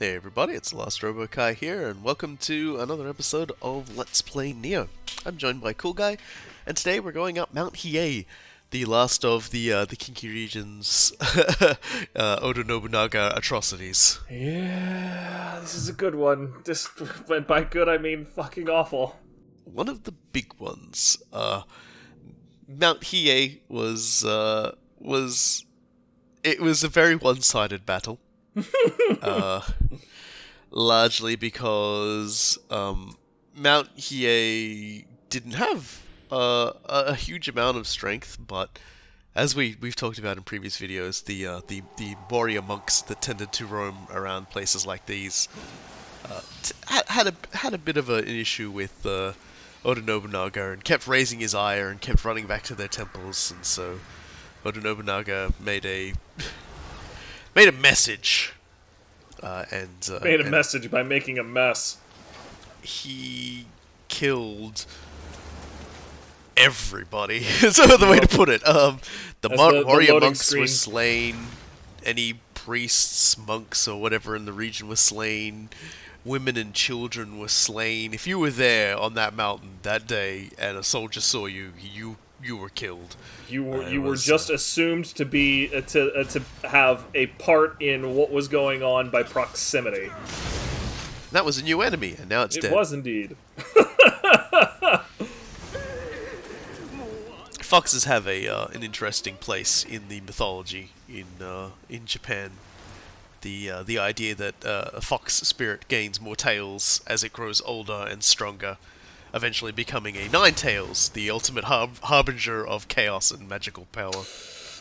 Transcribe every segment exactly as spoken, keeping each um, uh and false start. Hey everybody, it's The Last RoboKy here, and welcome to another episode of Let's Play Nioh. I'm joined by Cool Guy, and today we're going up Mount Hiei, the last of the uh, the Kinki region's uh, Oda Nobunaga atrocities. Yeah, this is a good one. Just when by good I mean fucking awful. One of the big ones. Uh, Mount Hiei was uh, was it was a very one-sided battle. uh, largely because um, Mount Hiei didn't have uh, a huge amount of strength, but as we we've talked about in previous videos, the uh, the the warrior monks that tended to roam around places like these uh, t had a had a bit of a, an issue with uh, Oda Nobunaga and kept raising his ire and kept running back to their temples, and so Oda Nobunaga made a Made a message, uh, and uh, made a and message by making a mess. He killed everybody. Is another way to put it. Um, the mon the, warrior the monks screen. were slain. Any priests, monks, or whatever in the region were slain. Women and children were slain. If you were there on that mountain that day, and a soldier saw you, you. You were killed. You were uh, you was, were just uh, assumed to be uh, to uh, to have a part in what was going on by proximity. That was a new enemy, and now it's it dead. It was indeed. Foxes have a uh, an interesting place in the mythology in uh, in Japan. The uh, the idea that uh, a fox spirit gains more tails as it grows older and stronger, eventually becoming a Ninetales, the ultimate har harbinger of chaos and magical power.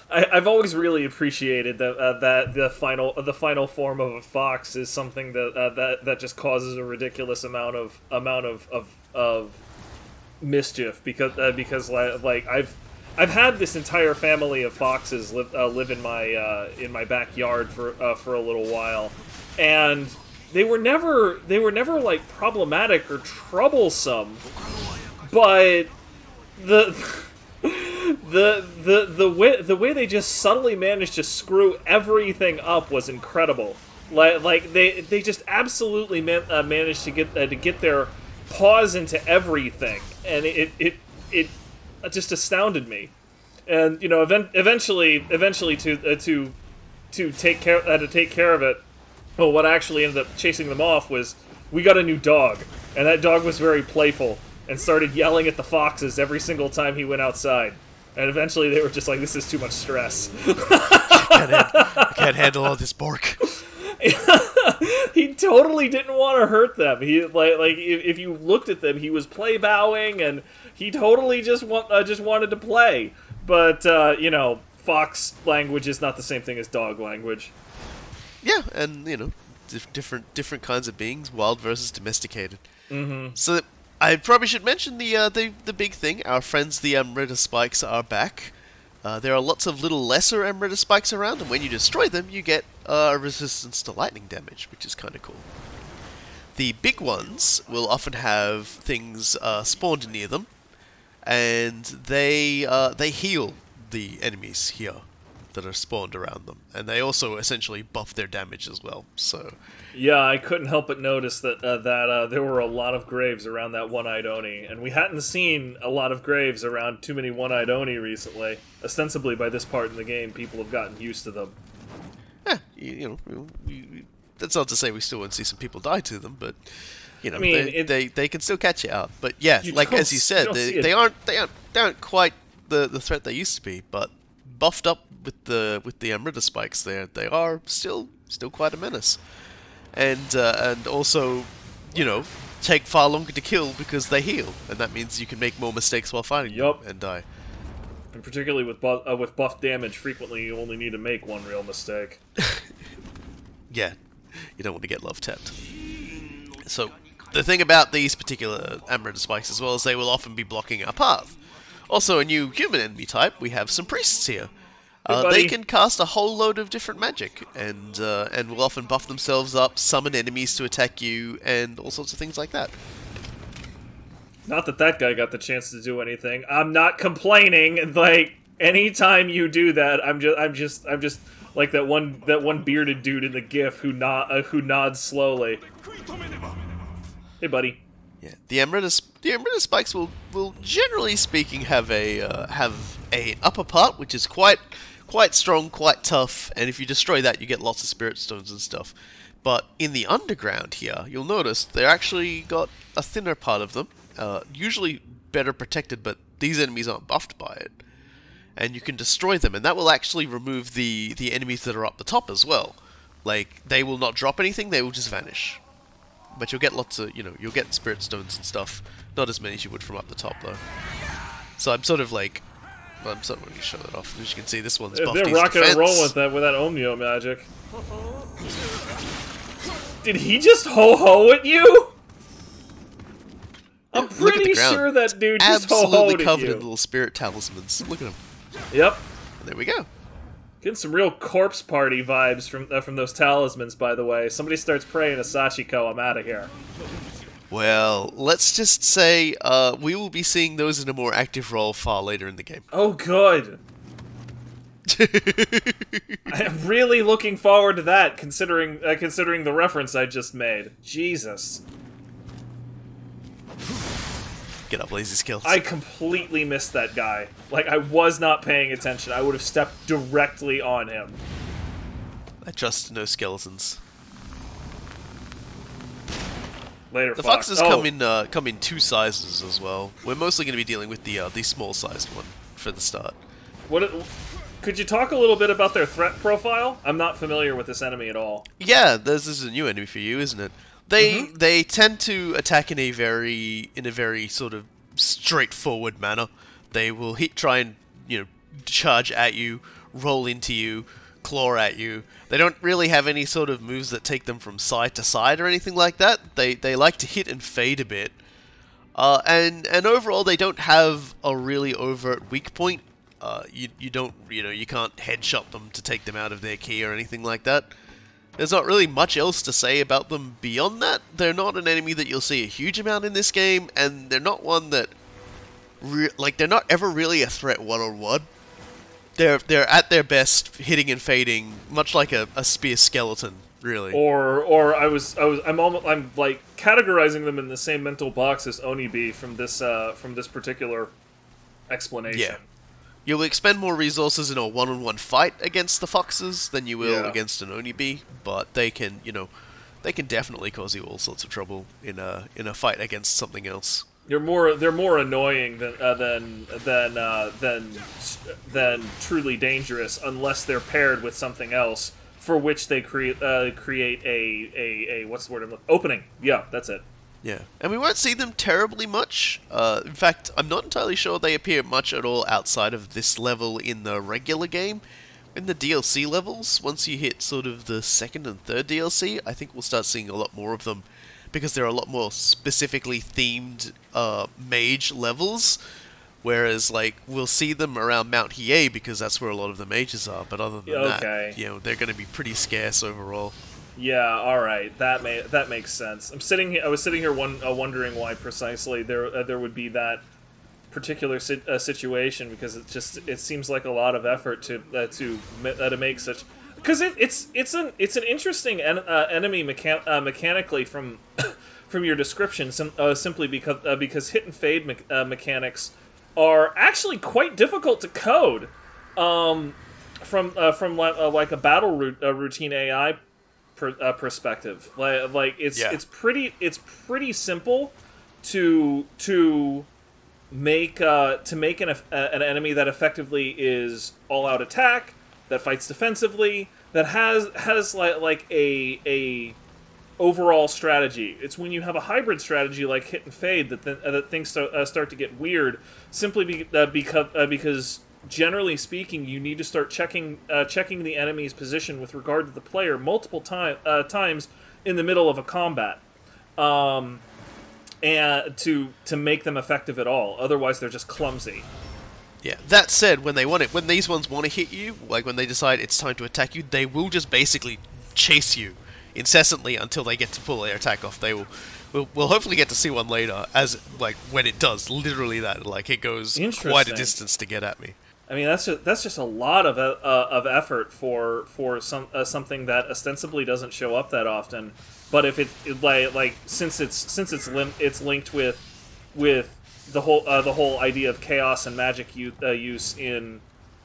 I, I've always really appreciated that uh, that the final the final form of a fox is something that uh, that that just causes a ridiculous amount of amount of of, of mischief, because uh, because like I've I've had this entire family of foxes live uh, live in my uh, in my backyard for uh, for a little while, and They were never, they were never like problematic or troublesome, but the, the, the, the way, the way they just subtly managed to screw everything up was incredible. Like, like they, they just absolutely man, uh, managed to get, uh, to get their paws into everything, and it, it, it, it just astounded me. And you know, event, eventually, eventually to, uh, to, to take care, uh, to take care of it. Well, what actually ended up chasing them off was we got a new dog, and that dog was very playful and started yelling at the foxes every single time he went outside. And eventually they were just like, this is too much stress. I, can't I can't handle all this bark. He totally didn't want to hurt them. He like like if, if you looked at them, he was play bowing, and he totally just want uh, just wanted to play. But uh, you know, fox language is not the same thing as dog language. Yeah, and you know, dif different different kinds of beings, wild versus domesticated. Mm-hmm. So I probably should mention the uh, the the big thing. Our friends, the Amrita Spikes, are back. Uh, there are lots of little lesser Amrita Spikes around, and when you destroy them, you get uh, resistance to lightning damage, which is kind of cool. The big ones will often have things uh, spawned near them, and they uh, they heal the enemies here that are spawned around them, and they also essentially buff their damage as well. So, yeah, I couldn't help but notice that uh, that uh, there were a lot of graves around that one-eyed Oni, and we hadn't seen a lot of graves around too many one-eyed Oni recently. Ostensibly, by this part in the game, people have gotten used to them. Yeah, you, you know, we, we, that's not to say we still won't see some people die to them, but you know, I mean, they, it, they they can still catch you out. But yeah, like as you said, you they, they aren't they aren't they aren't quite the the threat they used to be, but buffed up with the with the Amrita Spikes, there they are still still quite a menace, and uh, and also, you know, take far longer to kill because they heal, and that means you can make more mistakes while fighting yep. them and die. And particularly with bu uh, with buff damage, frequently you only need to make one real mistake. Yeah, you don't want to get love tapped. So the thing about these particular Amrita Spikes as well is they will often be blocking our path. Also, a new human enemy type, we have some priests here. Uh, they can cast a whole load of different magic, and uh, and will often buff themselves up, summon enemies to attack you, and all sorts of things like that. Not that that guy got the chance to do anything. I'm not complaining. Like, anytime you do that, I'm just I'm just I'm just like that one that one bearded dude in the GIF who nod uh, who nods slowly. Hey, buddy. Yeah, the Amrita the Amrita Spikes will will generally speaking have a uh, have a upper part which is quite quite strong, quite tough, and if you destroy that, you get lots of spirit stones and stuff. But in the underground here, you'll notice they actually got a thinner part of them, uh, usually better protected, but these enemies aren't buffed by it. And you can destroy them, and that will actually remove the, the enemies that are up the top as well. Like, they will not drop anything, they will just vanish. But you'll get lots of, you know, you'll get spirit stones and stuff. Not as many as you would from up the top, though. So I'm sort of like... Well, I'm sort of going to show that off. As you can see, this one's buffed. They're rocking and rolling with that, with that Omnio magic. Did he just ho-ho at you? I'm pretty sure that dude just ho-hoed at you. Absolutely covered in little spirit talismans. Look at him. Yep. There we go. Getting some real corpse party vibes from uh, from those talismans, by the way. Somebody starts praying to Sachiko, I'm out of here. Well, let's just say uh, we will be seeing those in a more active role far later in the game. Oh, good. I am really looking forward to that, considering uh, considering the reference I just made. Jesus. Get up, lazy skills. I completely missed that guy. Like, I was not paying attention. I would have stepped directly on him. I trust no skeletons. Later, the fox. foxes oh. come in uh, come in two sizes as well. We're mostly going to be dealing with the uh, the small sized one for the start. What? It, Could you talk a little bit about their threat profile? I'm not familiar with this enemy at all. Yeah, this is a new enemy for you, isn't it? They mm-hmm. they tend to attack in a very in a very sort of straightforward manner. They will hit, try and you know charge at you, roll into you, claw at you. They don't really have any sort of moves that take them from side to side or anything like that. They they like to hit and fade a bit, uh, and and overall they don't have a really overt weak point. Uh, you, you don't, you know, you can't headshot them to take them out of their key or anything like that. There's not really much else to say about them beyond that. They're not an enemy that you'll see a huge amount in this game, and they're not one that, re like, they're not ever really a threat one-on-one. They're, they're at their best hitting and fading, much like a, a spear skeleton, really. Or, or I was, I was, I'm almost, I'm, like, categorizing them in the same mental box as Onibi from this, uh, from this particular explanation. Yeah. You'll expend more resources in a one-on-one fight against the foxes than you will yeah. against an Onibi, but they can, you know, they can definitely cause you all sorts of trouble in a in a fight against something else. They're more they're more annoying than uh, than than uh, than than truly dangerous unless they're paired with something else for which they create uh, create a, a a what's the word I'm looking for? Opening. Yeah, that's it. Yeah, and we won't see them terribly much. Uh, in fact, I'm not entirely sure they appear much at all outside of this level in the regular game. In the D L C levels, once you hit sort of the second and third D L C, I think we'll start seeing a lot more of them because there are a lot more specifically themed uh, mage levels. Whereas, like, we'll see them around Mount Hiei because that's where a lot of the mages are. But other than okay. that, you know, they're going to be pretty scarce overall. Yeah, all right. That may that makes sense. I'm sitting here. I was sitting here one, uh, wondering why precisely there uh, there would be that particular si uh, situation because it just it seems like a lot of effort to uh, to uh, to make such because it, it's it's an it's an interesting en uh, enemy mecha uh, mechanically from from your description sim uh, simply because uh, because hit and fade me uh, mechanics are actually quite difficult to code um, from uh, from uh, like a battle route, uh, routine A I. Uh, perspective, like, like it's yeah. it's pretty it's pretty simple to to make uh, to make an uh, an enemy that effectively is all out attack, that fights defensively, that has has like like a a overall strategy. It's when you have a hybrid strategy like hit and fade that th uh, that things so, uh, start to get weird. Simply be, uh, because uh, because. Generally speaking, you need to start checking uh, checking the enemy's position with regard to the player multiple time, uh, times in the middle of a combat, um, and to to make them effective at all. Otherwise, they're just clumsy. Yeah. That said, when they want it, when these ones want to hit you, like when they decide it's time to attack you, they will just basically chase you incessantly until they get to pull their attack off. They will. We'll, we'll hopefully get to see one later, as like when it does. Literally, that like it goes quite a distance to get at me. I mean, that's just, that's just a lot of uh, of effort for for some uh, something that ostensibly doesn't show up that often. But if it, it like like since it's since it's lim it's linked with with the whole uh, the whole idea of chaos and magic use, uh, use in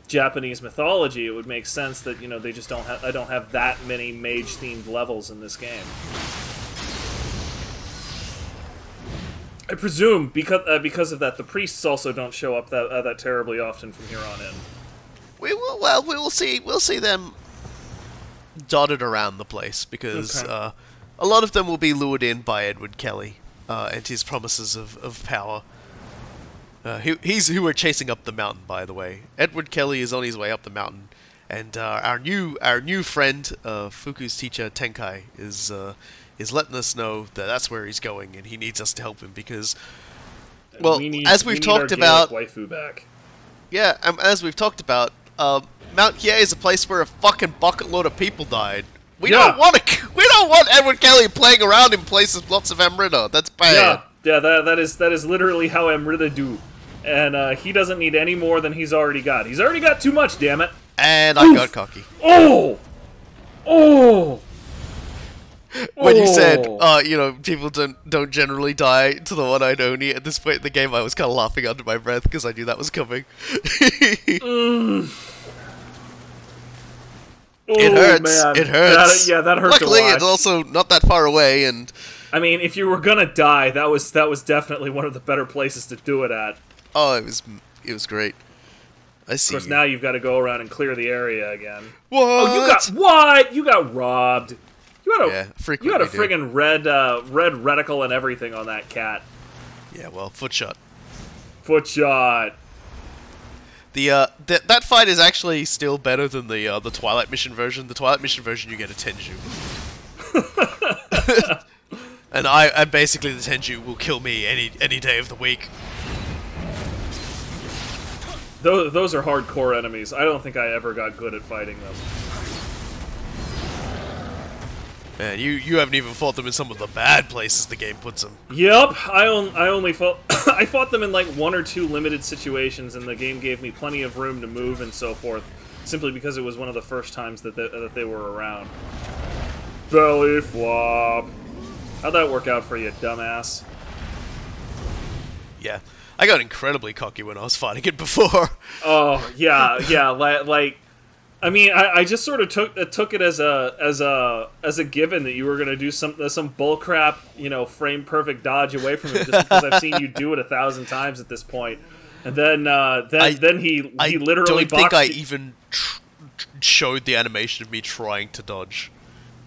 Japanese mythology, it would make sense that you know they just don't have I don't have that many mage themed levels in this game. I presume because uh, because of that, the priests also don't show up that uh, that terribly often from here on in. We will well, we will see we'll see them dotted around the place because okay. uh, a lot of them will be lured in by Edward Kelley uh, and his promises of of power. Uh, he, he's who we're chasing up the mountain, by the way. Edward Kelley is on his way up the mountain, and uh, our new our new friend, uh, Fuku's teacher Tenkai, is. Uh, Is letting us know that that's where he's going, and he needs us to help him because, well, we need, as we've we talked about, waifu back. Yeah, um, as we've talked about, uh, Mount Hiei is a place where a fucking bucket load of people died. We yeah. don't want to. We don't want Edward Kelley playing around in places with lots of Amrita. That's bad. Yeah, yeah, that that is that is literally how Amrita do, and uh, he doesn't need any more than he's already got. He's already got too much, damn it. And Oof. I got cocky. Oh, oh. When you said, uh, you know, people don't don't generally die to the one-eyed Oni, at this point in the game I was kind of laughing under my breath because I knew that was coming. mm. It hurts. Oh, it hurts. That, yeah, that hurts. Luckily, a lot. It's also not that far away, and I mean, if you were gonna die, that was that was definitely one of the better places to do it at. Oh, it was it was great. I see. Of course, you. Now you've got to go around and clear the area again. What? Oh, you got what? You got robbed. You had a, yeah, you had a friggin' do. red uh, red reticle and everything on that cat. Yeah, well, foot shot. Foot shot. The uh, th that fight is actually still better than the uh, the Twilight Mission version. The Twilight Mission version, you get a Tenju, and I and basically the Tenju will kill me any any day of the week. Those those are hardcore enemies. I don't think I ever got good at fighting them. Man, you, you haven't even fought them in some of the bad places the game puts them. Yep, I, on, I only fought I fought them in like one or two limited situations, and the game gave me plenty of room to move and so forth, simply because it was one of the first times that they, that they were around. Belly flop. How'd that work out for you, dumbass? Yeah, I got incredibly cocky when I was fighting it before. Oh yeah, yeah, li like. I mean, I, I just sort of took uh, took it as a as a as a given that you were gonna do some uh, some bullcrap, you know, frame perfect dodge away from it, just because I've seen you do it a thousand times at this point. And then uh, then I, then he I he literally. Don't think I even tr showed the animation of me trying to dodge.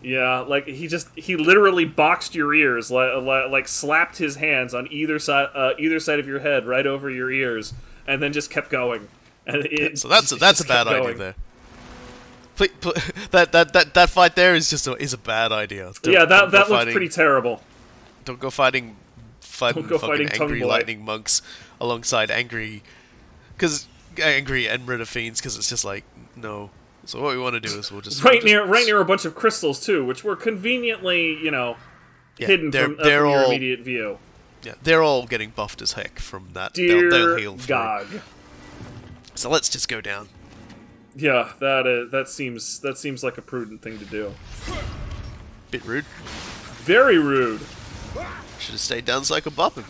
Yeah, like he just he literally boxed your ears, like like slapped his hands on either side uh, either side of your head, right over your ears, and then just kept going. And it, so that's a, that's a bad idea there. Please, please, that that that that fight there is just a, is a bad idea. Don't, yeah, that that looks pretty terrible. Don't go fighting, fighting don't go fucking fighting angry lightning monks alongside angry, because angry Ember Fiends, because it's just like no. So what we want to do is we'll just right we'll near just, right near a bunch of crystals too, which were conveniently you know yeah, hidden they're, from, they're uh, from all, your immediate view. Yeah, they're all getting buffed as heck from that. Dear they'll, they'll heal God. So let's just go down. Yeah, that uh, that seems that seems like a prudent thing to do. Bit rude. Very rude. Should have stayed down so I could bop him.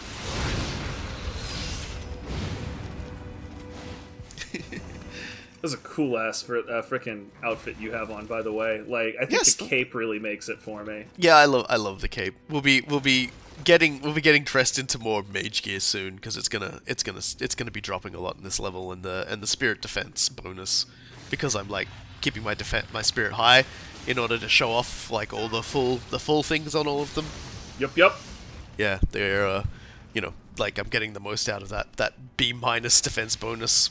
That's a cool ass for uh, frickin' outfit you have on, by the way. Like, I think yes. the cape really makes it for me. Yeah, I love I love the cape. We'll be we'll be getting we'll be getting dressed into more mage gear soon because it's gonna it's gonna it's gonna be dropping a lot in this level and the and the spirit defense bonus. Because I'm like keeping my defense, my spirit high, in order to show off like all the full, the full things on all of them. Yep, yep. Yeah, they're, uh, you know, like I'm getting the most out of that that B minus defense bonus.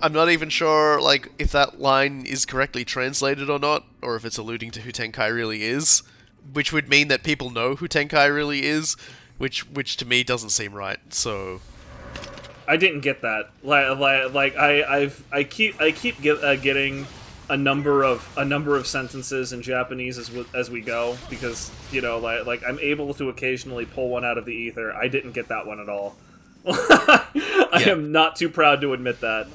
I'm not even sure like if that line is correctly translated or not, or if it's alluding to who Tenkai really is, which would mean that people know who Tenkai really is, which which to me doesn't seem right. So. I didn't get that. Like, like, like I, I've, I keep, I keep get, uh, getting a number of a number of sentences in Japanese as we, as we go because you know, like, like I'm able to occasionally pull one out of the ether. I didn't get that one at all. I yeah. am not too proud to admit that.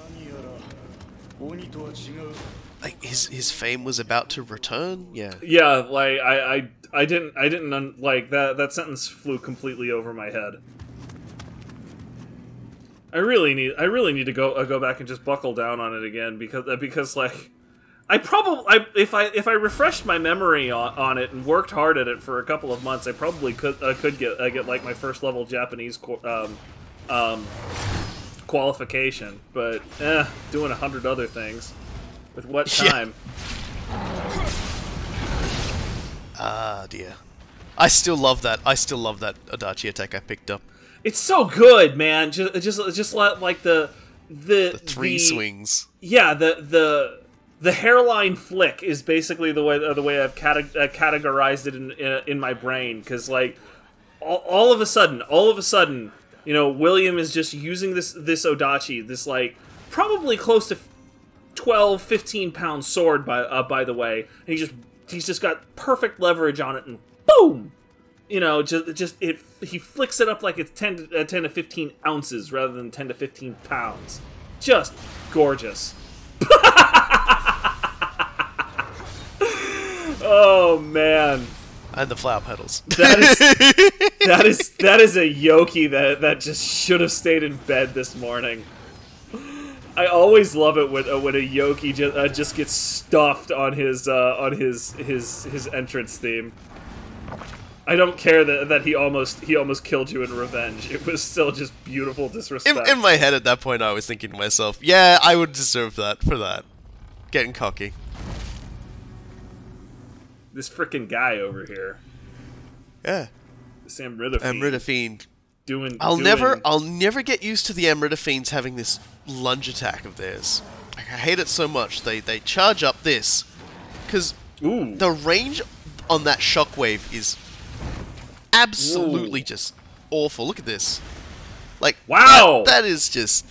Like his his fame was about to return. Yeah. Yeah. Like I I, I didn't I didn't un like that that sentence flew completely over my head. I really need I really need to go uh, go back and just buckle down on it again because uh, because like I probably I, if I if I refreshed my memory on, on it and worked hard at it for a couple of months I probably could uh, could get uh, get like my first level Japanese um um qualification, but eh, doing a hundred other things with what time? Yeah. Ah dear, I still love that I still love that Odachi attack I picked up. It's so good, man. Just, just, just like the, the, the three the, swings. Yeah, the the the hairline flick is basically the way the way I've cate uh, categorized it in in, in my brain. Because like, all, all of a sudden, all of a sudden, you know, William is just using this this Odachi, this like probably close to twelve, fifteen pound sword by uh, by the way. And he just he's just got perfect leverage on it, and boom. You know, just just it. He flicks it up like it's ten to uh, ten to fifteen ounces rather than ten to fifteen pounds. Just gorgeous. Oh man! And the flower petals. That is that is that is a Yoki that that just should have stayed in bed this morning. I always love it when uh, when a Yoki just uh, just gets stuffed on his uh, on his his his entrance theme. I don't care that that he almost he almost killed you in revenge. It was still just beautiful disrespect. In, in my head at that point, I was thinking to myself, "Yeah, I would deserve that for that." Getting cocky. This frickin' guy over here. Yeah. This Amrita Fiend. Amrita Fiend. Doing. I'll doing... never I'll never get used to the Amrita Fiends having this lunge attack of theirs. Like, I hate it so much. They they charge up this, because the range on that shockwave is absolutely Ooh. just awful. Look at this. Like, wow! That, that is just...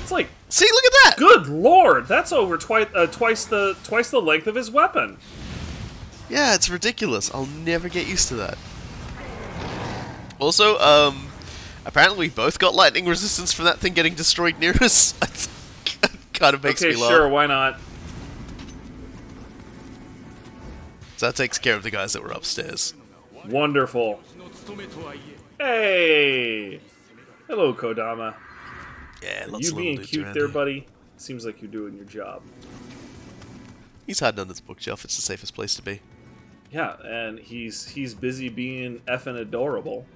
It's like... See, look at that! Good lord! That's over twice uh, twice the twice the length of his weapon. Yeah, it's ridiculous. I'll never get used to that. Also, um... apparently we both got lightning resistance from that thing getting destroyed near us. It kind of makes okay, me laugh. Okay, sure, why not? So that takes care of the guys that were upstairs. Wonderful. Hey! Hello, Kodama. Yeah, lots you being cute there, here. buddy. Seems like you're doing your job. He's hiding under this bookshelf. It's the safest place to be. Yeah, and he's he's busy being effing adorable.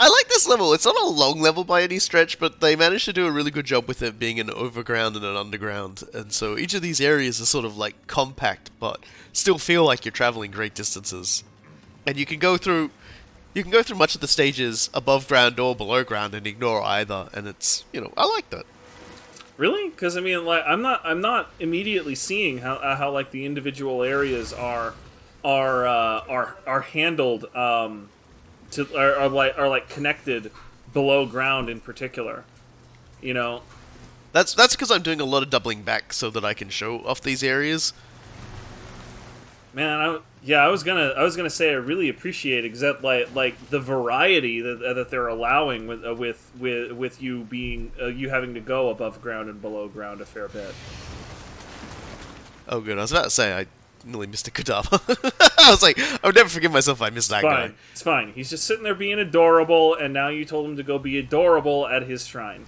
I like this level. It's not a long level by any stretch, but they managed to do a really good job with it being an overground and an underground. And so each of these areas is sort of like compact, but still feel like you're traveling great distances. And you can go through, you can go through much of the stages above ground or below ground and ignore either. And it's, you know, I like that. Really? Because I mean, like, I'm not, I'm not immediately seeing how how like the individual areas are, are, uh, are, are handled. Um, To, are, are like are like connected below ground in particular, you know. That's that's because I'm doing a lot of doubling back so that I can show off these areas. Man, I, yeah, I was gonna I was gonna say I really appreciate except like like the variety that that they're allowing with uh, with with with you being uh, you having to go above ground and below ground a fair bit. Oh, good. I was about to say I. nearly missed a Kodama. I was like, I would never forgive myself if I missed that fine. guy. It's fine. He's just sitting there being adorable, and now you told him to go be adorable at his shrine.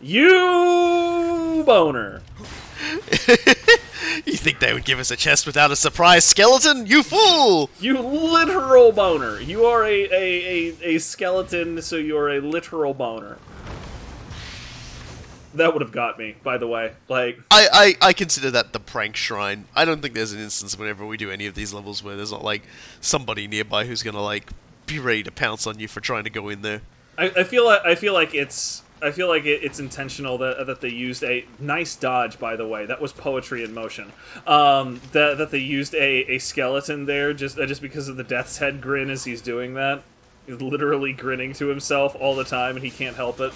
You boner. You think they would give us a chest without a surprise skeleton? You fool! You literal boner. You are a, a, a, a skeleton, so you're a literal boner. That would have got me, by the way. Like, I, I, I consider that the prank shrine. I don't think there's an instance whenever we do any of these levels where there's not, like, somebody nearby who's gonna, like, be ready to pounce on you for trying to go in there. I, I feel like, I feel like it's, I feel like it, it's intentional that, that they used a, nice dodge, by the way, that was poetry in motion, um, that, that they used a, a skeleton there just, uh, just because of the death's head grin as he's doing that. He's literally grinning to himself all the time and he can't help it.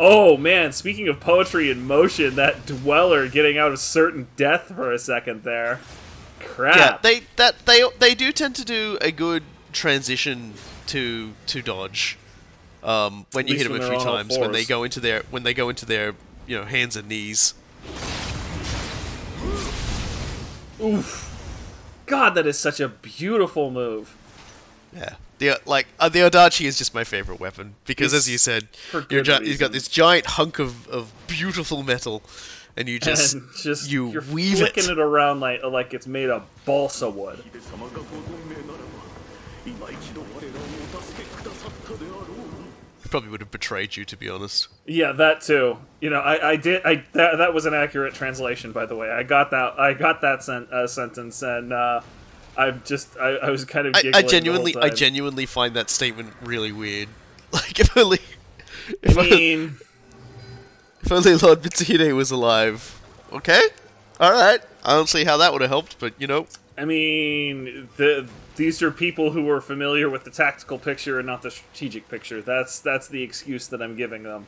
Oh man, speaking of poetry in motion, that Dweller getting out of certain death for a second there. Crap. Yeah, they that they they do tend to do a good transition to to dodge. Um, when you hit them a few times, when they go into their when they go into their, you know, hands and knees. Oof. God, that is such a beautiful move. Yeah. The, like, uh, the Odachi is just my favorite weapon, because it's, as you said, you're you've got this giant hunk of, of beautiful metal, and you just, and just you you're weave it. You're flicking it around like, like it's made of balsa wood. It probably would have betrayed you, to be honest. Yeah, that too. You know, I, I did, I, that, that was an accurate translation, by the way. I got that, I got that sen uh, sentence, and, uh... I'm just, I, I was kind of giggling I, I genuinely, the whole time. I genuinely find that statement really weird. Like, if only... If, I mean... I, if only Lord Mitsuhide was alive. Okay? Alright. I don't see how that would have helped, but, you know... I mean, the, these are people who are familiar with the tactical picture and not the strategic picture. That's, that's the excuse that I'm giving them.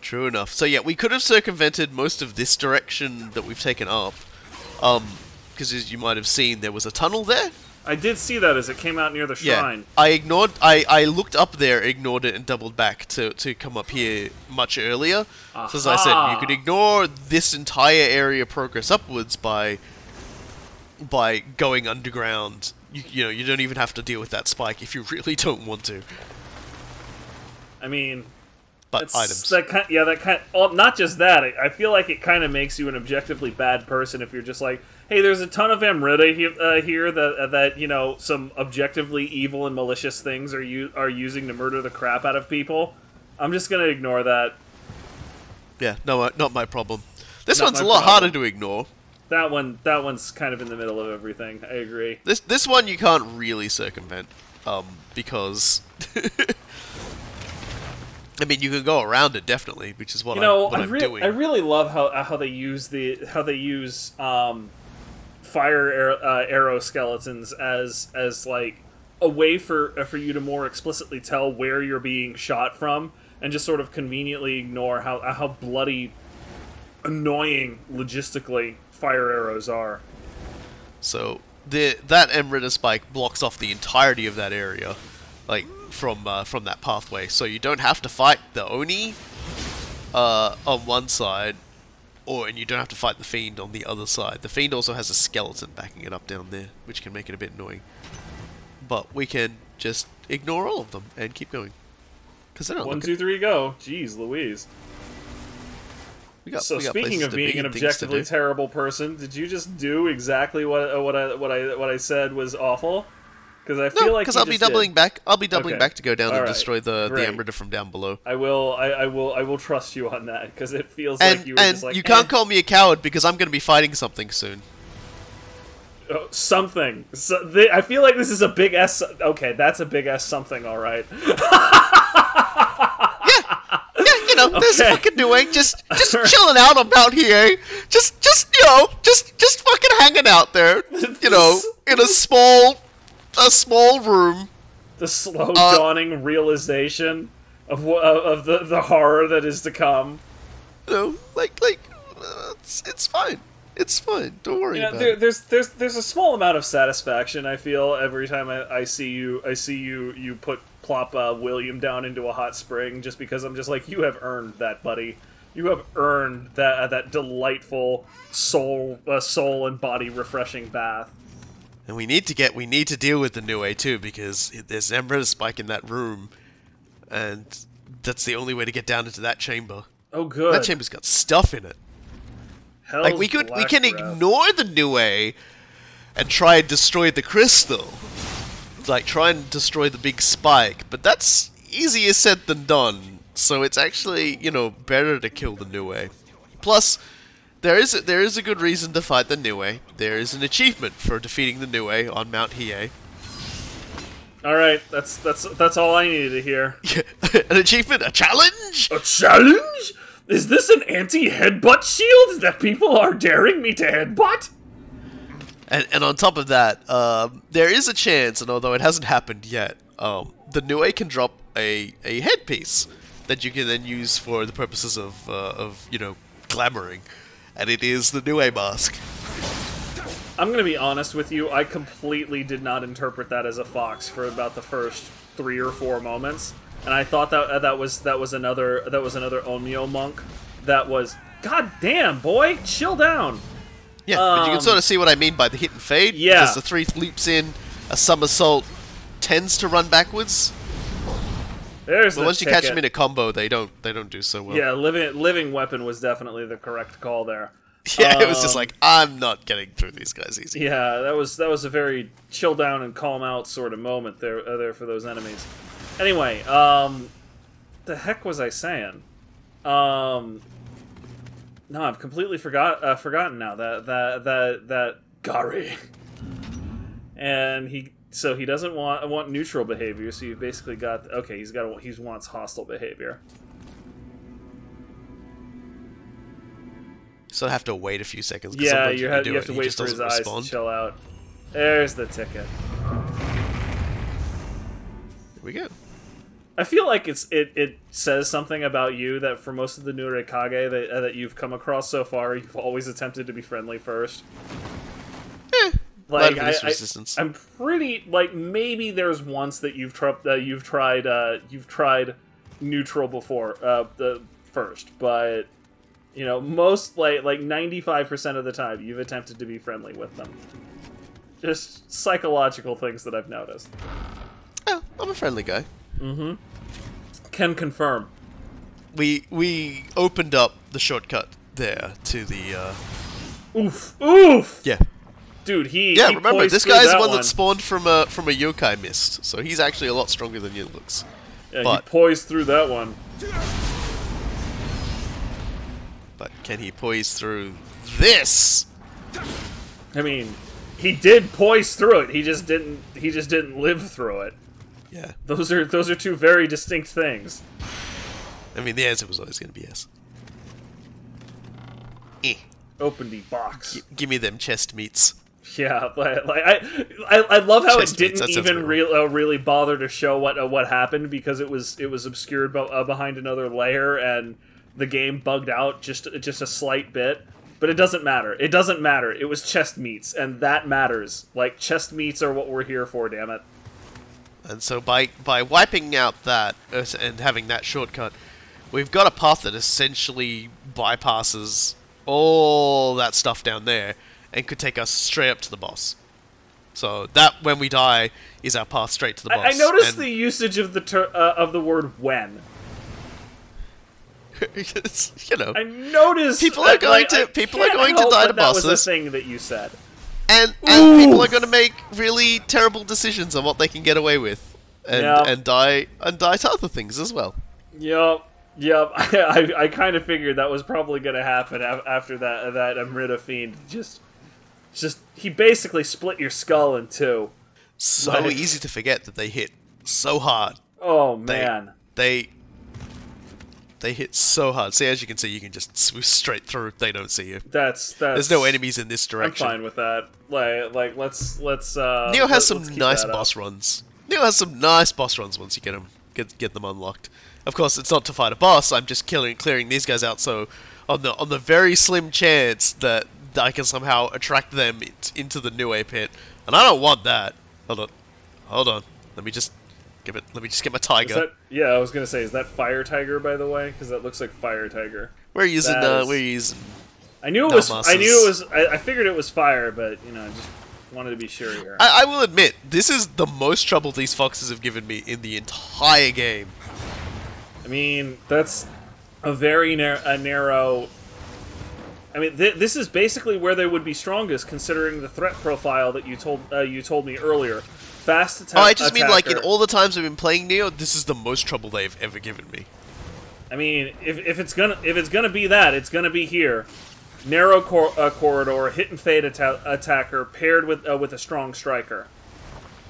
True enough. So, yeah, we could have circumvented most of this direction that we've taken up. Um... Because as you might have seen, there was a tunnel there. I did see that as it came out near the shrine. Yeah, I ignored. I, I looked up there, ignored it, and doubled back to to come up here much earlier. Aha. So as I said, you could ignore this entire area progress upwards by by going underground. You, you know, you don't even have to deal with that spike if you really don't want to. I mean. But it's items. That kind, yeah, that kind. Well, not just that. I, I feel like it kind of makes you an objectively bad person if you're just like, hey, there's a ton of Amrita he uh, here that uh, that you know some objectively evil and malicious things are you are using to murder the crap out of people. I'm just gonna ignore that. Yeah, no, uh, not my problem. This not one's a lot problem. harder to ignore. That one, that one's kind of in the middle of everything. I agree. This this one you can't really circumvent, um, because. I mean, you can go around it definitely, which is what, you know, I, what I I'm really, doing. I really love how how they use the how they use um, fire arrow, uh, arrow skeletons as as like a way for uh, for you to more explicitly tell where you're being shot from, and just sort of conveniently ignore how how bloody annoying logistically fire arrows are. So the that Amrita spike blocks off the entirety of that area, like. From uh, from that pathway, so you don't have to fight the Oni uh, on one side, or and you don't have to fight the Fiend on the other side. The Fiend also has a skeleton backing it up down there, which can make it a bit annoying. But we can just ignore all of them and keep going. Cause they're not one, looking. two, three, go! Jeez, Louise. We got, so we got speaking of being be an objectively terrible person, did you just do exactly what uh, what I what I what I said was awful? Because I feel no, like because I'll be doubling did. back. I'll be doubling okay. back to go down All and right. destroy the Great. the Amrita from down below. I will. I, I will. I will trust you on that because it feels and, like you. Were and just like, you can't eh. call me a coward because I'm going to be fighting something soon. Oh, something. So they, I feel like this is a big S. Okay, that's a big S something. All right. yeah. Yeah. You know, okay. There's fucking Nue just just chilling out on Mount Hiei. Just just you know just just fucking hanging out there. You know, in a small. A small room. The slow uh, dawning realization of w of the the horror that is to come. You know, like like uh, it's it's fine. It's fine. Don't worry. Yeah, about there, it. There's there's there's a small amount of satisfaction I feel every time I, I see you I see you you put plop uh, William down into a hot spring just because I'm just like, you have earned that, buddy. You have earned that uh, that delightful soul uh, soul and body refreshing bath. And we need to get, we need to deal with the Nue too, because there's an Amrita spike in that room, and that's the only way to get down into that chamber. Oh, good. That chamber's got stuff in it. Hell's like we could, we can breath. ignore the Nue, and try and destroy the crystal, like try and destroy the big spike. But that's easier said than done. So it's actually, you know, better to kill the Nue. Plus. There is, a, there is a good reason to fight the Nue. There is an achievement for defeating the Nue on Mount Hiei. Alright, that's that's that's all I needed to hear. An achievement? A challenge? A challenge? Is this an anti-headbutt shield that people are daring me to headbutt? And, and on top of that, um, there is a chance, and although it hasn't happened yet, um, the Nue can drop a, a headpiece that you can then use for the purposes of, uh, of you know, glamoring. And it is the Nue mask. I'm gonna be honest with you, I completely did not interpret that as a fox for about the first three or four moments. And I thought that uh, that was that was another that was another Onmyo monk that was, God damn, boy, chill down. Yeah, um, but you can sort of see what I mean by the hit and fade. Yeah. Because the three leaps in, a somersault tends to run backwards. There's but the once ticket. You catch them in a combo, they don't they don't do so well. Yeah, living living weapon was definitely the correct call there. Yeah, um, it was just like, I'm not getting through these guys easy. Yeah, that was that was a very chill down and calm out sort of moment there uh, there for those enemies. Anyway, um, the heck was I saying? Um, no, I've completely forgot uh, forgotten now that that that that Gary, and he. So he doesn't want want neutral behavior. So you've basically got okay. He's got he wants hostile behavior. So I have to wait a few seconds. Yeah, you have, you have to wait for his eyes to chill out. There's the ticket. There we go. I feel like it's it it says something about you that for most of the Nurekage that uh, that you've come across so far, you've always attempted to be friendly first. Eh. Like I, I, I'm pretty like maybe there's once that you've tried that uh, you've tried uh, you've tried neutral before uh, the first, but you know most like like ninety-five percent of the time you've attempted to be friendly with them. Just psychological things that I've noticed. Oh, I'm a friendly guy. Mm-hmm. Can confirm. We we opened up the shortcut there to the. Uh... Oof! Oof! Yeah. Dude, he yeah. He remember, this guy's the one, one that spawned from a from a yokai mist, so he's actually a lot stronger than you looks. Yeah, but, he poised through that one. But can he poise through this? I mean, he did poise through it. He just didn't. He just didn't live through it. Yeah, those are those are two very distinct things. I mean, the answer was always going to be yes. Eh. Open the box. G give me them chest meats. Yeah, but like I, I, I love how Chest it didn't meats, even real, uh, really bother to show what uh, what happened because it was it was obscured b uh, behind another layer and the game bugged out just just a slight bit. But it doesn't matter. It doesn't matter. It was chest meats, and that matters. Like chest meats are what we're here for. Damn it. And so by by wiping out that uh, and having that shortcut, we've got a path that essentially bypasses all that stuff down there and could take us straight up to the boss. So that, when we die, is our path straight to the boss. I, I noticed the usage of the ter uh, of the word when. It's, you know, I noticed people are going I, to I people are going to die to that bosses. That was the thing that you said. And, and people are going to make really terrible decisions on what they can get away with, and yep. and die and die to other things as well. Yep. Yep, I, I, I kind of figured that was probably going to happen after that that Amrita Fiend. Just, just he basically split your skull in two. So like, easy to forget that they hit so hard. Oh, man. They, they they hit so hard. See, as you can see, you can just swoosh straight through. They don't see you. That's, that's... There's no enemies in this direction. I'm fine with that. Like, like let's... let's uh, Nioh has let, some nice boss up. runs. Nioh has some nice boss runs once you get them, get, get them unlocked. Of course, it's not to fight a boss. I'm just killing, clearing these guys out. So, on the on the very slim chance that I can somehow attract them it, into the Nue pit, and I don't want that. Hold on, hold on. Let me just give it. Let me just get my tiger. That, yeah, I was gonna say, is that Fire Tiger, by the way? Because that looks like Fire Tiger. We're using. Uh, we're using. I knew it was. I knew it was. I, I figured it was fire, but you know, I just wanted to be sure here. I, I will admit, this is the most trouble these foxes have given me in the entire game. I mean, that's a very nar a narrow... I mean, th this is basically where they would be strongest, considering the threat profile that you told uh, you told me earlier. Fast attack. Oh, I just attacker. mean, like, in all the times I've been playing Nioh, this is the most trouble they've ever given me. I mean, if, if it's gonna if it's gonna be that, it's gonna be here. Narrow cor uh, corridor, hit and fade atta attacker, paired with uh, with a strong striker.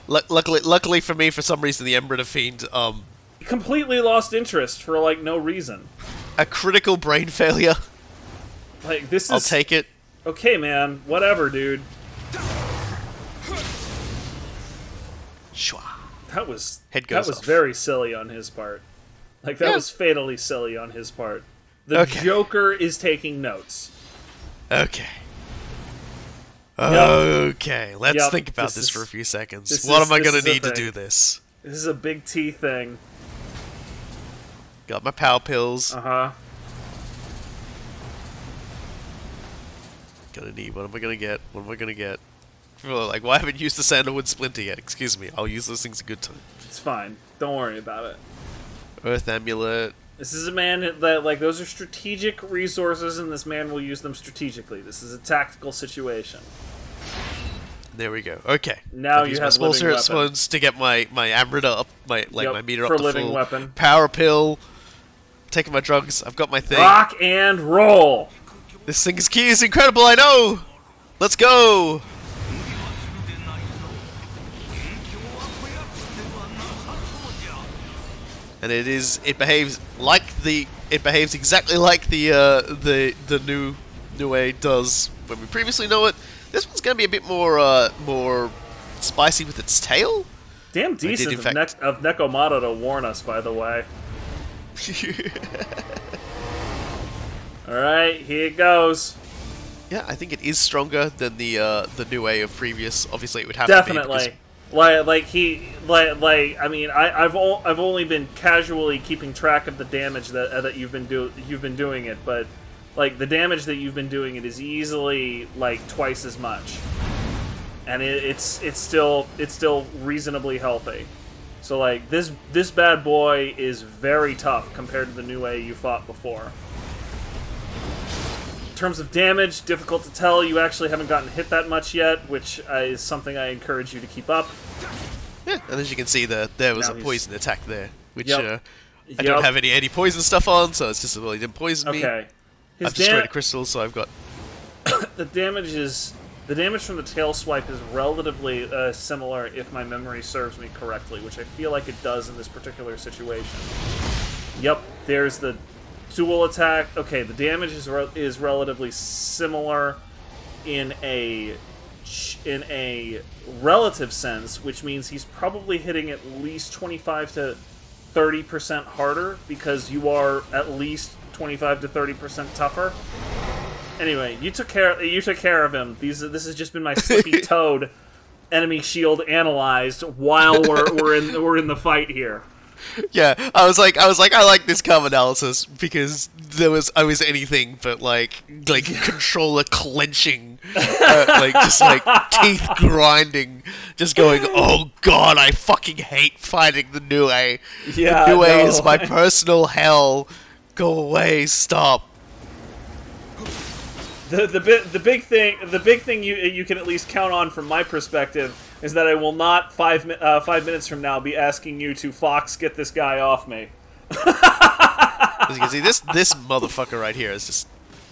L luckily, luckily for me, for some reason, the Ember Fiend. Um, Completely lost interest for like no reason. A critical brain failure. Like this is. I'll take it. Okay, man. Whatever, dude. That was. Head goes. That was off. Very silly on his part. Like, that yeah. was fatally silly on his part. The okay. Joker is taking notes. Okay. Okay, yep. let's yep. think about this, this is, for a few seconds. What is, am I going to need to do this? This is a big T thing. Got my pow pills. Uh-huh. Gonna need, what am I going to get? What am I going to get? Like, why well, haven't used the Sandalwood Splinter yet? Excuse me, I'll use those things a good time. It's fine. Don't worry about it. Earth Amulet. This is a man that, like, those are strategic resources, and this man will use them strategically. This is a tactical situation. There we go. Okay. Now I'll you use have my living weapons to get my my Amrita up, my like yep, my meter up for to living full. Weapon. Power pill. Taking my drugs. I've got my thing. Rock and roll. This thing's key is incredible. I know. Let's go. And it is. It behaves like the. It behaves exactly like the uh, the the new Nue does when we previously know it. This one's going to be a bit more uh, more spicy with its tail. Damn decent did, of, fact... ne of Nekomata to warn us, by the way. All right, here it goes. Yeah, I think it is stronger than the uh, the Nue of previous. Obviously, it would have definitely. To be because Like, like he, like, like I mean, I, I've, o I've only been casually keeping track of the damage that uh, that you've been do, you've been doing it, but like the damage that you've been doing it is easily like twice as much, and it, it's, it's still, it's still reasonably healthy. So like this, this bad boy is very tough compared to the Nue you fought before. In terms of damage, difficult to tell. You actually haven't gotten hit that much yet, which uh, is something I encourage you to keep up. Yeah, and as you can see, the, there was now a poison he's... attack there, which yep. uh, I yep. don't have any any poison stuff on, so it's just, well, he didn't poison okay. me. Okay. I've destroyed a crystal, so I've got... the damage is... The damage from the tail swipe is relatively uh, similar if my memory serves me correctly, which I feel like it does in this particular situation. Yep, there's the... dual attack. Okay, the damage is re is relatively similar in a in a relative sense, which means he's probably hitting at least twenty-five to thirty percent harder because you are at least twenty-five to thirty percent tougher. Anyway, you took care you took care of him. These this has just been my slippy toad enemy shield analyzed while we're we're in we're in the fight here. Yeah, I was like, I was like, I like this curve analysis because there was, I was anything but like, like controller clenching, uh, like just like teeth grinding, just going, oh god, I fucking hate fighting the Nue. Yeah, the Nue no. is my personal hell. Go away, stop. The the bit the big thing the big thing you you can at least count on from my perspective. Is that I will not five uh, five minutes from now be asking you to Fox get this guy off me? As you can see, this this motherfucker right here is just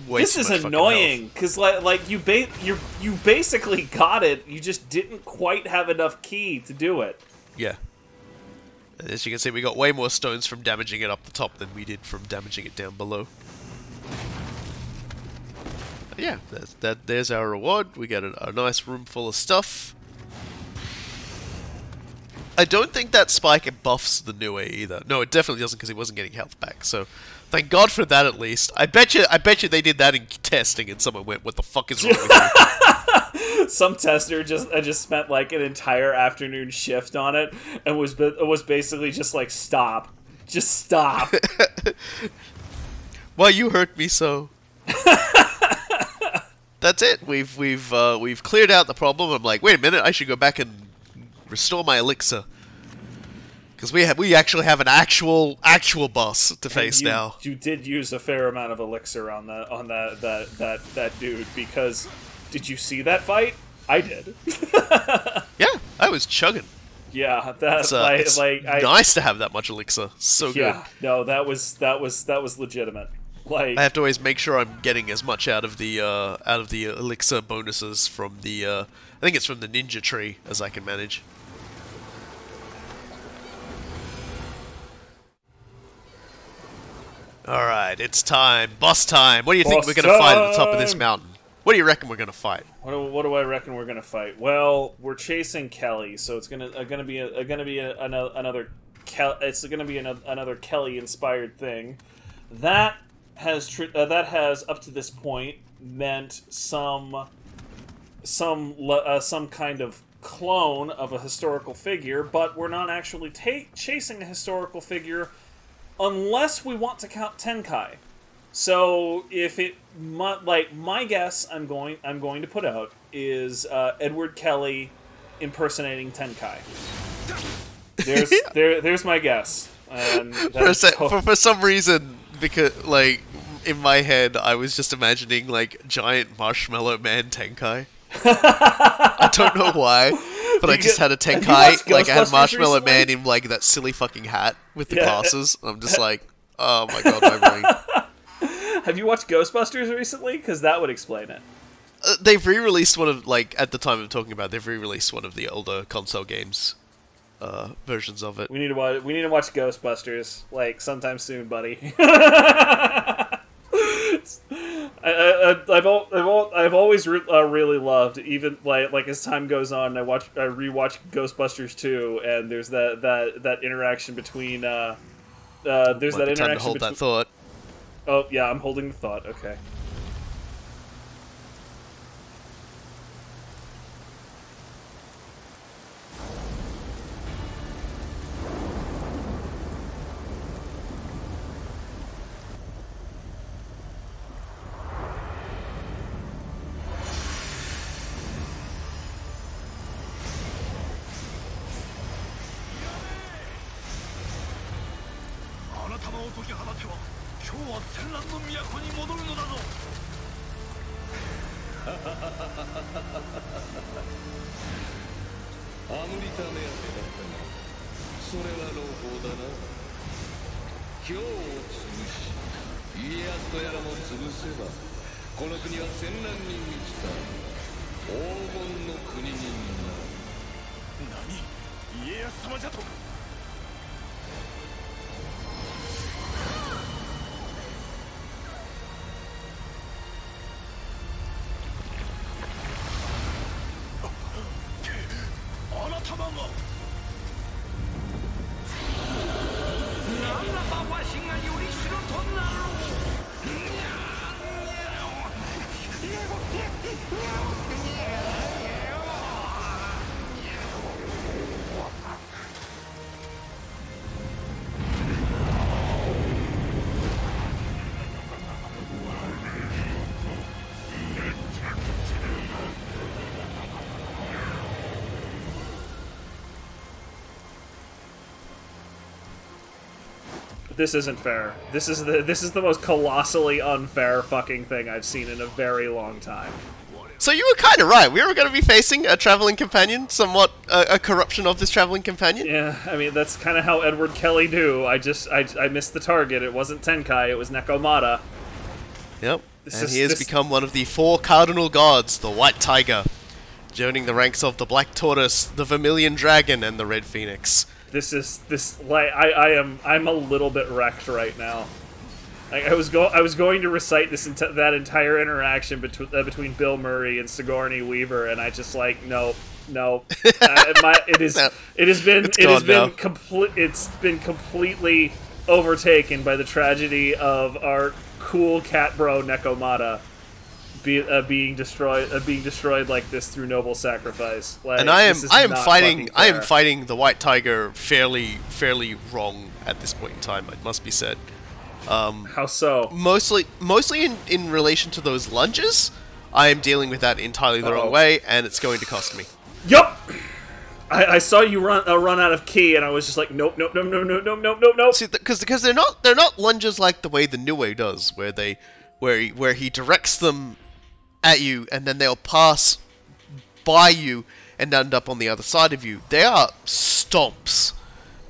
way this too is much annoying because like like you ba you you basically got it, you just didn't quite have enough key to do it. Yeah. And as you can see, we got way more stones from damaging it up the top than we did from damaging it down below. But yeah, that's, that there's our reward. We get a, a nice room full of stuff. I don't think that spike buffs the Nue either. No, it definitely doesn't because he wasn't getting health back. So, thank God for that at least. I bet you, I bet you they did that in testing, and someone went, "What the fuck is wrong with you?" Some tester just, I just spent like an entire afternoon shift on it, and was was basically just like, "Stop, just stop." Why you hurt me so? That's it. We've we've uh, we've cleared out the problem. I'm like, wait a minute, I should go back and restore my elixir, because we have we actually have an actual actual boss to and face you, now. You did use a fair amount of elixir on that on that that that that dude. Because did you see that fight? I did. Yeah, I was chugging. Yeah, that's uh, like, like nice I, to have that much elixir. So yeah, good. Yeah, no, that was that was that was legitimate. Like I have to always make sure I'm getting as much out of the uh, out of the elixir bonuses from the uh, I think it's from the ninja tree as I can manage. Alright, it's time. Boss time. What do you Boss think we're going to fight at the top of this mountain? What do you reckon we're going to fight? What do, what do I reckon we're going to fight? Well, we're chasing Kelley, so it's going to uh, gonna be, a, gonna be a, another Ke it's going to be another, another Kelley-inspired thing. That has tr uh, that has up to this point meant some some uh, some kind of clone of a historical figure, but we're not actually ta chasing a historical figure unless we want to count Tenkai. So if it my, like my guess, I'm going I'm going to put out is uh, Edward Kelley impersonating Tenkai. There's yeah. there there's my guess. Um, for, sec, for for some reason, because like in my head, I was just imagining like giant marshmallow man Tenkai. I don't know why, but you I just get, had a Tenkai, like I had Marshmallow recently? Man in like that silly fucking hat with the yeah. glasses. I'm just like, oh my god, my brain. Have you watched Ghostbusters recently? Because that would explain it. Uh, they've re-released one of, like, at the time I'm talking about, they've re-released one of the older console games uh, versions of it. We need to watch. We need to watch Ghostbusters, like, sometime soon, buddy. I, I, I've I've I've always re uh, really loved, even like like as time goes on. I watch I rewatch Ghostbusters two, and there's that that that interaction between. Uh, uh, there's Might that interaction. Time to hold that thought. Oh yeah, I'm holding the thought. Okay. This isn't fair. This is the this is the most colossally unfair fucking thing I've seen in a very long time. So you were kind of right. We were going to be facing a traveling companion, somewhat uh, a corruption of this traveling companion. Yeah, I mean that's kind of how Edward Kelley do. I just I, I missed the target. It wasn't Tenkai. It was Nekomata. Yep. This and is, he has this... become one of the four cardinal gods, the White Tiger, joining the ranks of the Black Tortoise, the Vermilion Dragon, and the Red Phoenix. This is this like I, I am I'm a little bit wrecked right now. Like, I was go I was going to recite this ent that entire interaction between uh, between Bill Murray and Sigourney Weaver, and I just like no no uh, my, it is no. it has been it's it has now. been complete it's been completely overtaken by the tragedy of our cool cat bro Nekomata be, uh, being destroyed uh, being destroyed like this through noble sacrifice. Like, and I am I am fighting I am fighting the White Tiger fairly fairly wrong at this point in time, it must be said. Um, How so? Mostly mostly in in relation to those lunges, I am dealing with that entirely the uh-oh. wrong way, and it's going to cost me. Yup. I, I saw you run uh, run out of ki, and I was just like, nope, nope, nope, nope, nope, nope, nope, nope. See, because th because they're not they're not lunges like the way the Nue does, where they where he, where he directs them at you, and then they'll pass by you and end up on the other side of you. They are stomps.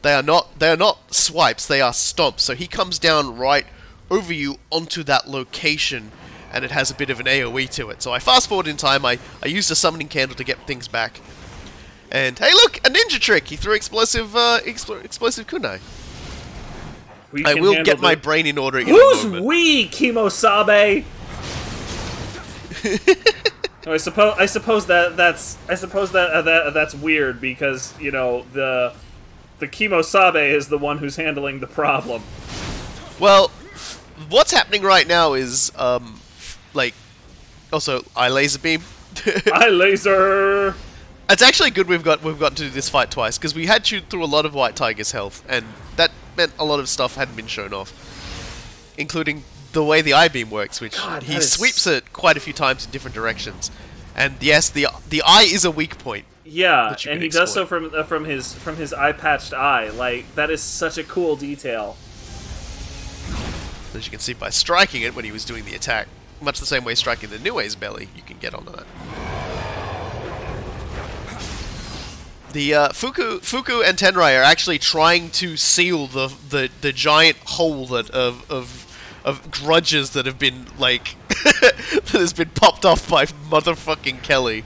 They are not. They are not swipes. They are stomps. So he comes down right over you onto that location, and it has a bit of an AoE to it. So I fast forward in time. I I used a summoning candle to get things back. And hey, look, a ninja trick. He threw explosive uh, expl explosive kunai. We I will get my brain in order. In Who's we, Kimosabe? I suppose I suppose that that's I suppose that uh, that uh, that's weird because you know the the Kimosabe is the one who's handling the problem. Well, what's happening right now is, um, like, also, I laser beam. I laser. It's actually good we've got we've gotten to do this fight twice, because we had chewed through a lot of White Tiger's health, and that meant a lot of stuff hadn't been shown off, including the way the I-beam works, which God, he is... sweeps it quite a few times in different directions. And yes, the the eye is a weak point. Yeah, and he exploit. does so from uh, from his from his eye-patched eye. Like, that is such a cool detail. As you can see by striking it when he was doing the attack, much the same way striking the Nue's belly, you can get onto that. The uh, Fuku, Fuku and Tenrai are actually trying to seal the the, the giant hole that of of of grudges that have been like that has been popped off by motherfucking Kelley,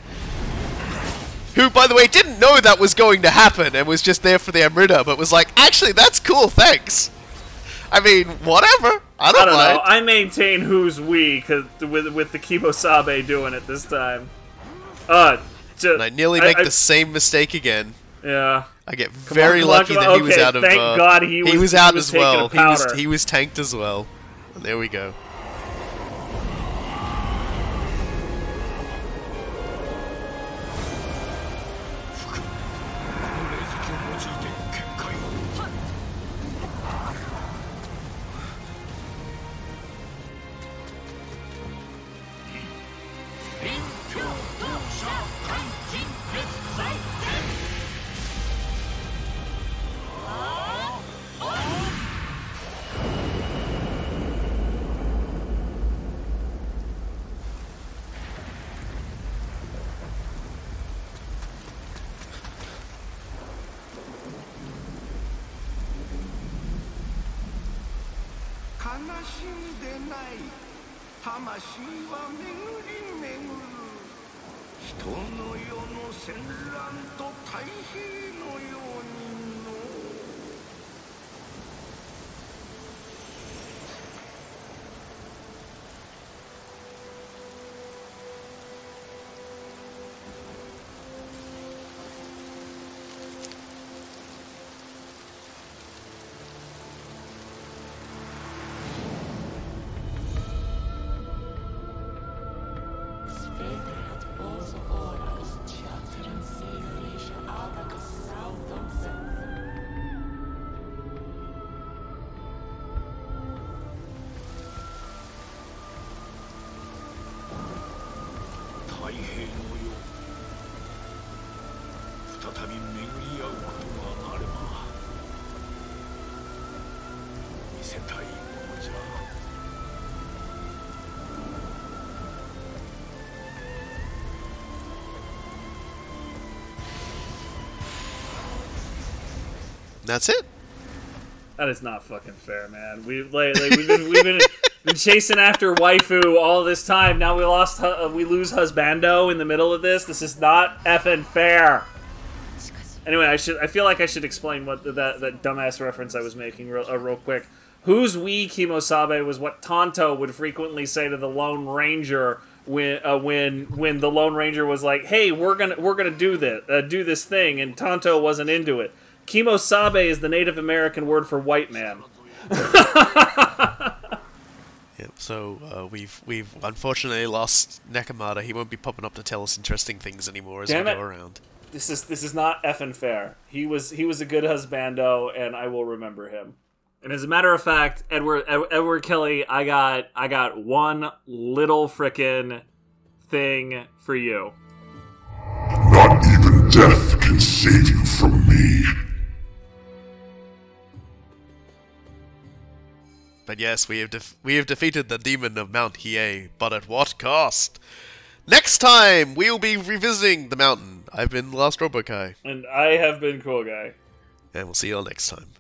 who, by the way, didn't know that was going to happen and was just there for the Amrita, but was like, actually, that's cool, thanks. I mean, whatever. I don't, I don't mind. know. I maintain who's we, cause with with the Kimosabe doing it this time. Uh, just, and I nearly I, make I, the same mistake again. Yeah. I get Come very on, lucky on, that he okay, was out of. Thank uh, God he was. He was out he was as well. He was he was tanked as well. And there we go. That's it. That is not fucking fair, man. We've like, like we've been we've been, been chasing after waifu all this time. Now we lost. Uh, we lose husbando in the middle of this. This is not effing fair. Anyway, I should. I feel like I should explain what the, that that dumbass reference I was making real uh, real quick. Who's we Kimosabe was what Tonto would frequently say to the Lone Ranger when uh, when when the Lone Ranger was like, "Hey, we're gonna we're gonna do this uh, do this thing," and Tonto wasn't into it. Kimosabe is the Native American word for white man. Yep. So uh, we've we've unfortunately lost Nekomata. He won't be popping up to tell us interesting things anymore as Damn we it. go around. This is this is not effing fair. He was he was a good husbando, and I will remember him. And as a matter of fact, Edward Edward Kelley, I got I got one little frickin' thing for you. Not even death can save you from me. But yes, we have def we have defeated the demon of Mount Hiei, but at what cost? Next time, we'll be revisiting the mountain. I've been The Last RoboKy. And I have been Cool Guy. And we'll see you all next time.